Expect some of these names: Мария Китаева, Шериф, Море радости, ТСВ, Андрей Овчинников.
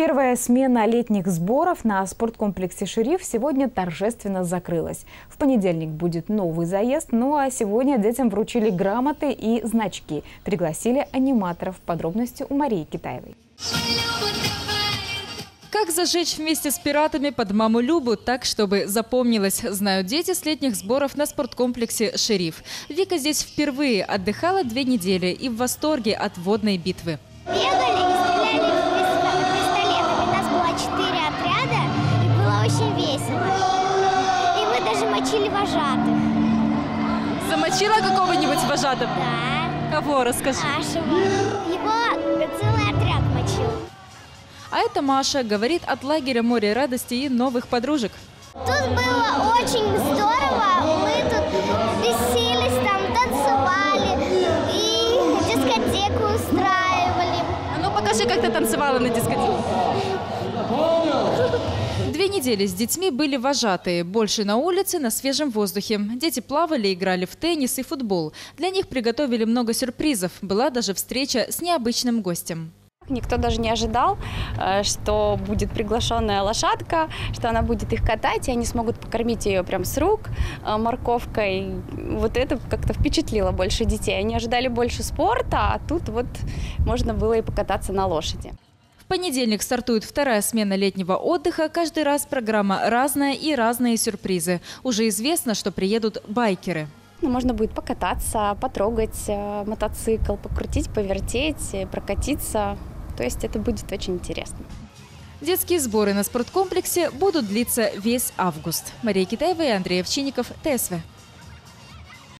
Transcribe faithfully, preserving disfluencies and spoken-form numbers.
Первая смена летних сборов на спорткомплексе «Шериф» сегодня торжественно закрылась. В понедельник будет новый заезд, ну а сегодня детям вручили грамоты и значки. Пригласили аниматоров. Подробности у Марии Китаевой. Как зажечь вместе с пиратами под маму Любу так, чтобы запомнилось, знают дети с летних сборов на спорткомплексе «Шериф». Вика здесь впервые, отдыхала две недели и в восторге от водной битвы. Очень весело. И мы даже мочили вожатых. Замочила какого-нибудь вожатого? Да. Кого? Расскажи. Нашего. Его целый отряд мочил. А это Маша говорит от лагеря «Море радости» и новых подружек. Тут было очень здорово. Мы тут веселились, там танцевали и дискотеку устраивали. А ну покажи, как ты танцевала на дискотеке. Две недели с детьми были вожатые. Больше на улице, на свежем воздухе. Дети плавали, играли в теннис и футбол. Для них приготовили много сюрпризов. Была даже встреча с необычным гостем. Никто даже не ожидал, что будет приглашенная лошадка, что она будет их катать, и они смогут покормить ее прям с рук морковкой. Вот это как-то впечатлило больше детей. Они ожидали больше спорта, а тут вот можно было и покататься на лошади. В понедельник стартует вторая смена летнего отдыха. Каждый раз программа разная и разные сюрпризы. Уже известно, что приедут байкеры. Можно будет покататься, потрогать мотоцикл, покрутить, повертеть, прокатиться. То есть это будет очень интересно. Детские сборы на спорткомплексе будут длиться весь август. Мария Китаева и Андрей Овчинников, Т С В.